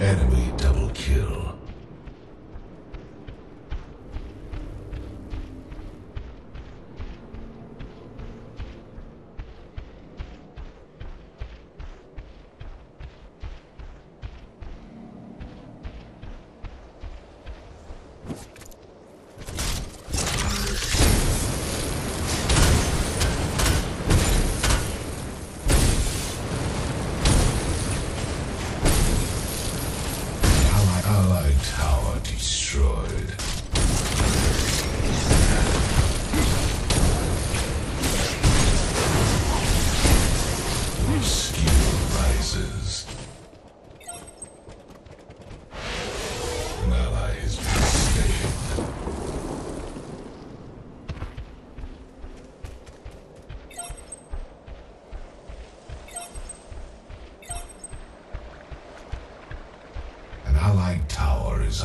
Enemy double kill.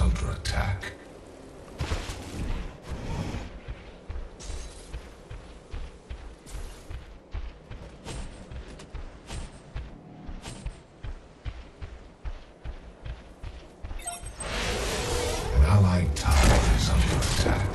Under attack. An allied tower is under attack.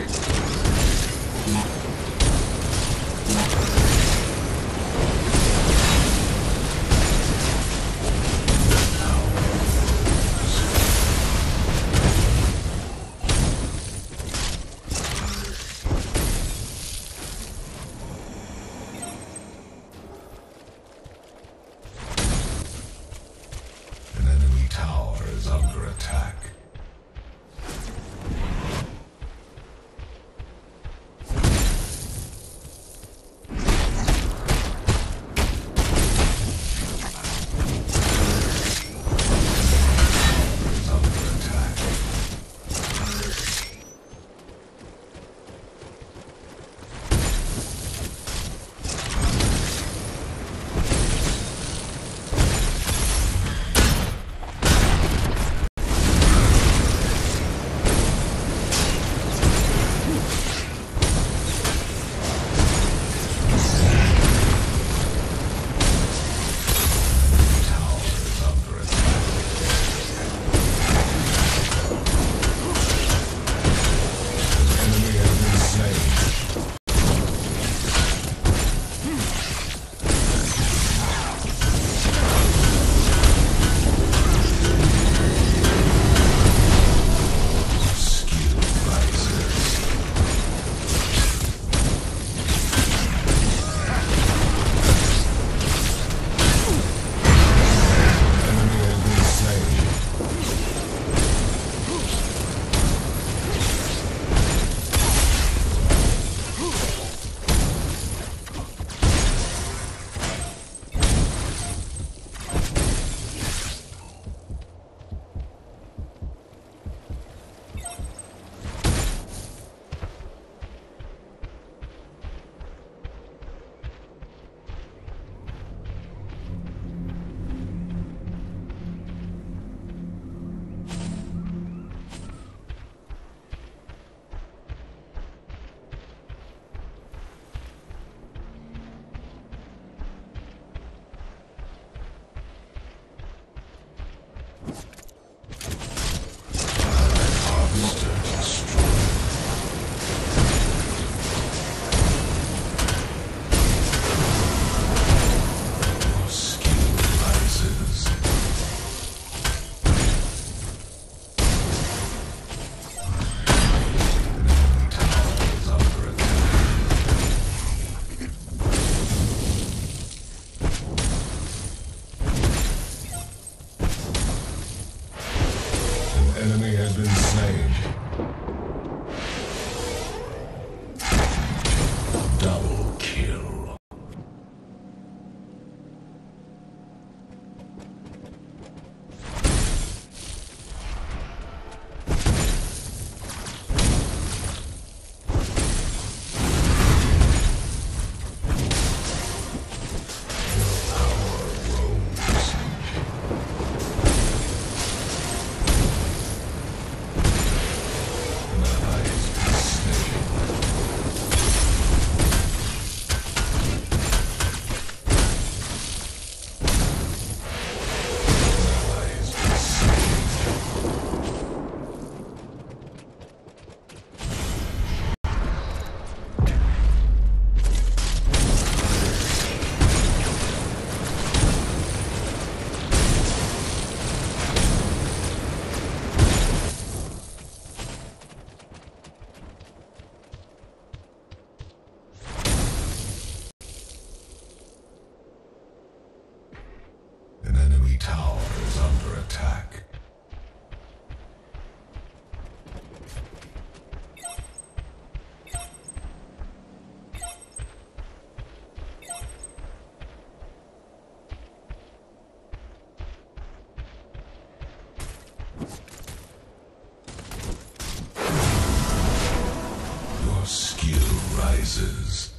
rises.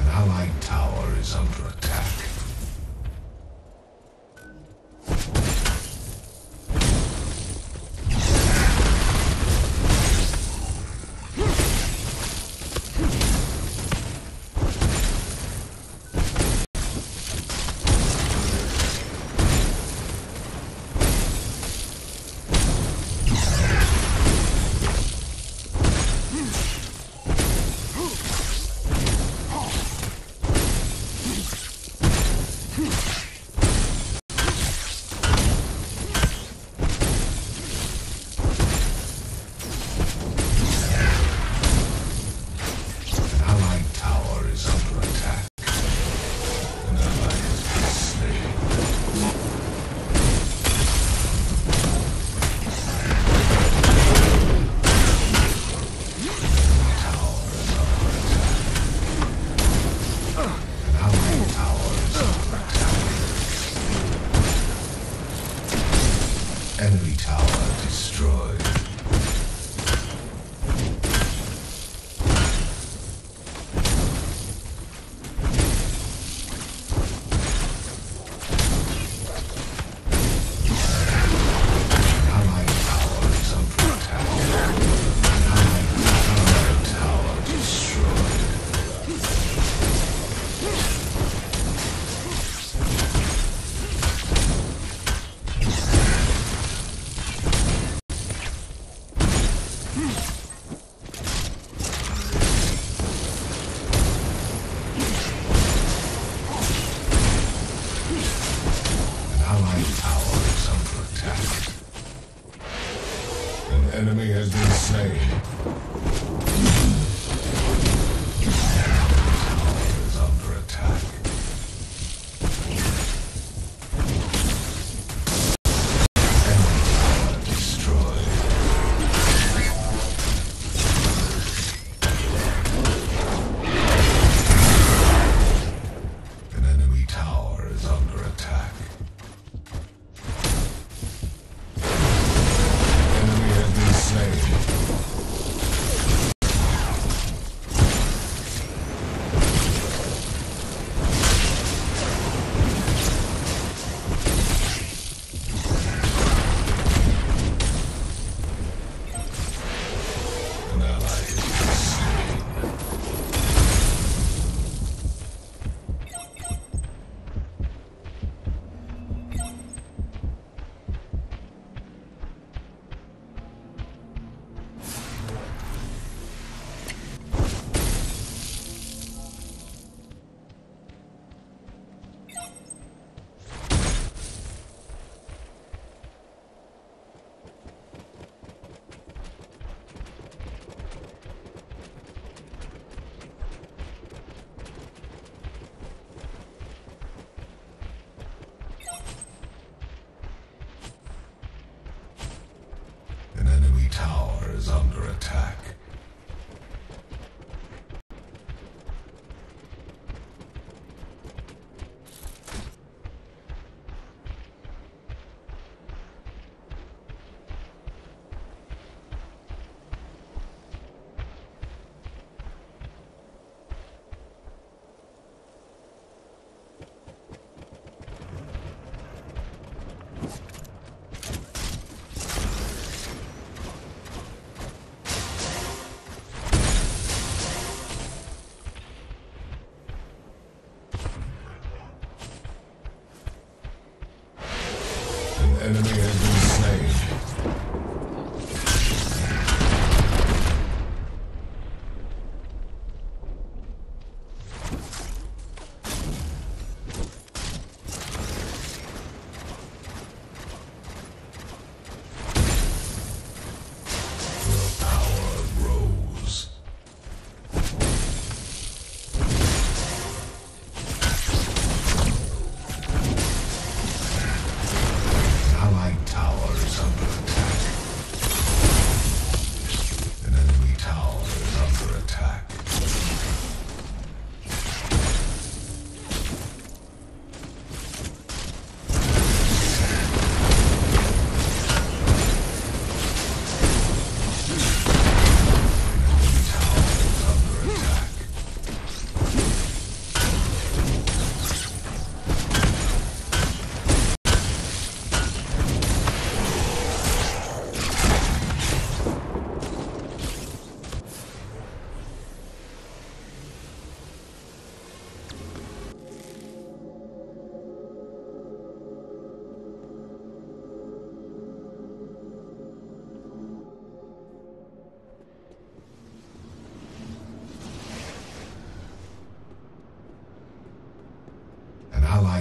An allied tower is under attack. Enemy tower destroyed.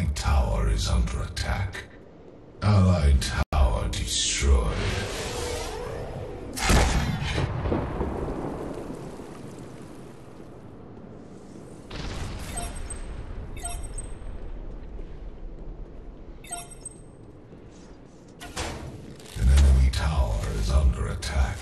Allied tower is under attack. Allied tower destroyed. An enemy tower is under attack.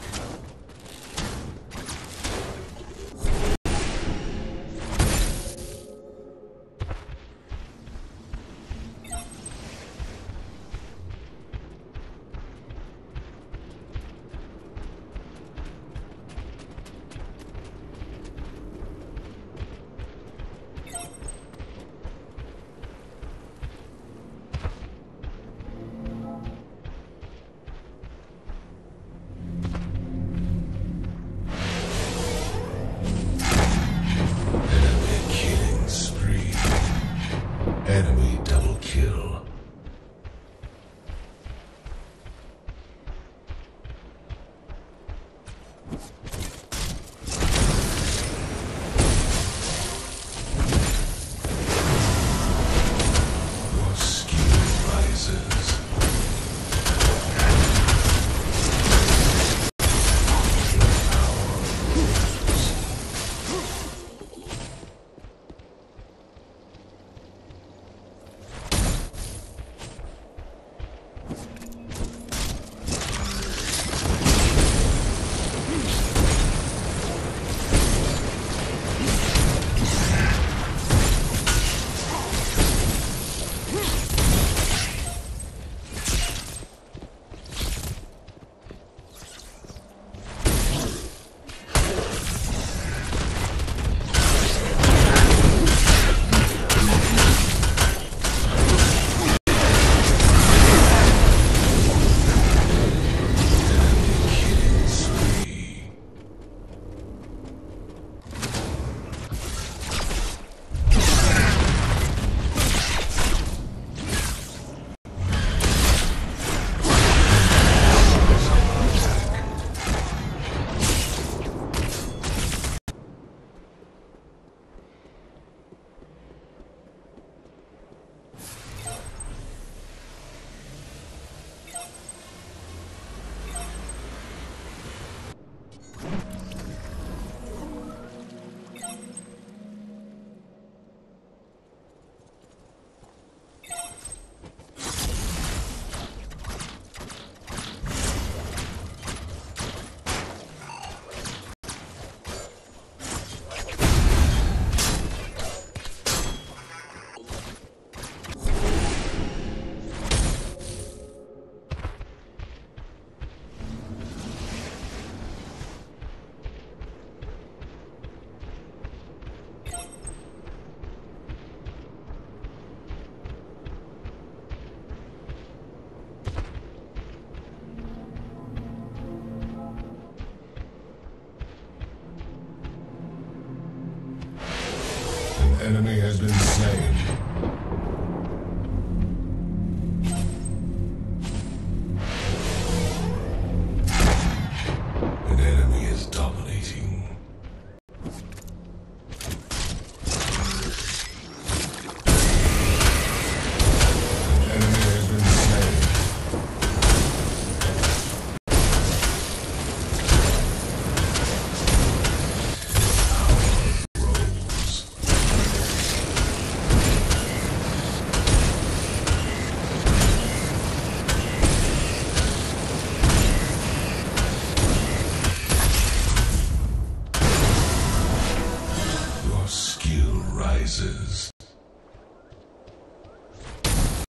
Enemy has been slain.